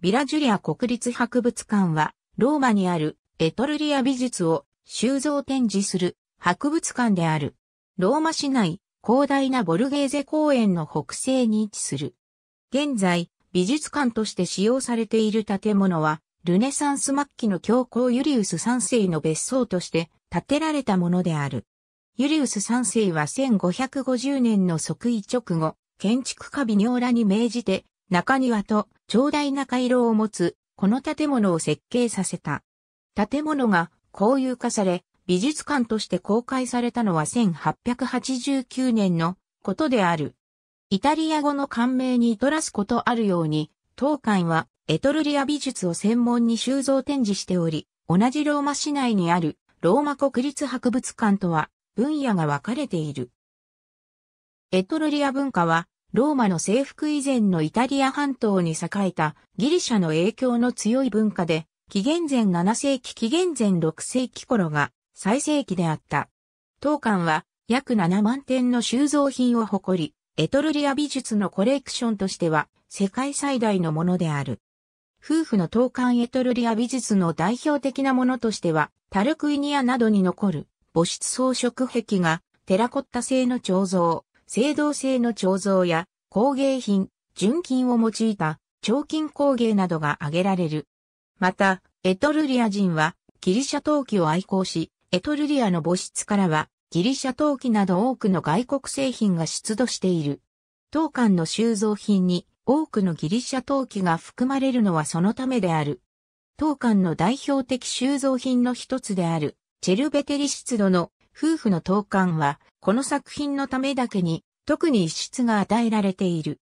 ヴィラ・ジュリア国立博物館は、ローマにあるエトルリア美術を収蔵展示する博物館である。ローマ市内、広大なボルゲーゼ公園の北西に位置する。現在、美術館として使用されている建物は、ルネサンス末期の教皇ユリウス3世の別荘として建てられたものである。ユリウス3世は1550年の即位直後、建築家ヴィニョーラに命じて、中庭と長大な回廊を持つ、この建物を設計させた。建物が公有化され、美術館として公開されたのは1889年のことである。イタリア語の館名に照らすことあるように、当館はエトルリア美術を専門に収蔵展示しており、同じローマ市内にあるローマ国立博物館とは分野が分かれている。エトルリア文化は、ローマの征服以前のイタリア半島に栄えたギリシャの影響の強い文化で、紀元前7世紀、紀元前6世紀頃が最盛期であった。当館は約7万点の収蔵品を誇り、エトルリア美術のコレクションとしては世界最大のものである。夫婦の当館エトルリア美術の代表的なものとしては、タルクイニアなどに残る母室装飾壁画、テラコッタ製の彫像、青銅製の彫像や工芸品、純金を用いた彫金工芸などが挙げられる。また、エトルリア人はギリシャ陶器を愛好し、エトルリアの母室からはギリシャ陶器など多くの外国製品が出土している。当館の収蔵品に多くのギリシャ陶器が含まれるのはそのためである。当館の代表的収蔵品の一つであるチェルベテリ室戸の夫婦の当館は、この作品のためだけに、特に一室が与えられている。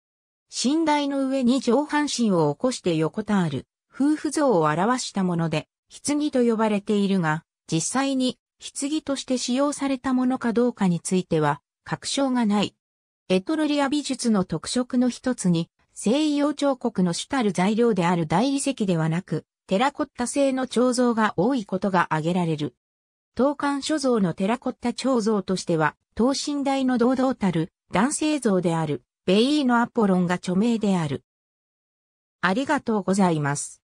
寝台の上に上半身を起こして横たわる、夫婦像を表したもので、棺と呼ばれているが、実際に、棺として使用されたものかどうかについては、確証がない。エトルリア美術の特色の一つに、西洋彫刻の主たる材料である大理石ではなく、テラコッタ製の彫像が多いことが挙げられる。当館所蔵のテラコッタ彫像としては、等身大の堂々たる男性像である、ベイーのアポロンが著名である。ありがとうございます。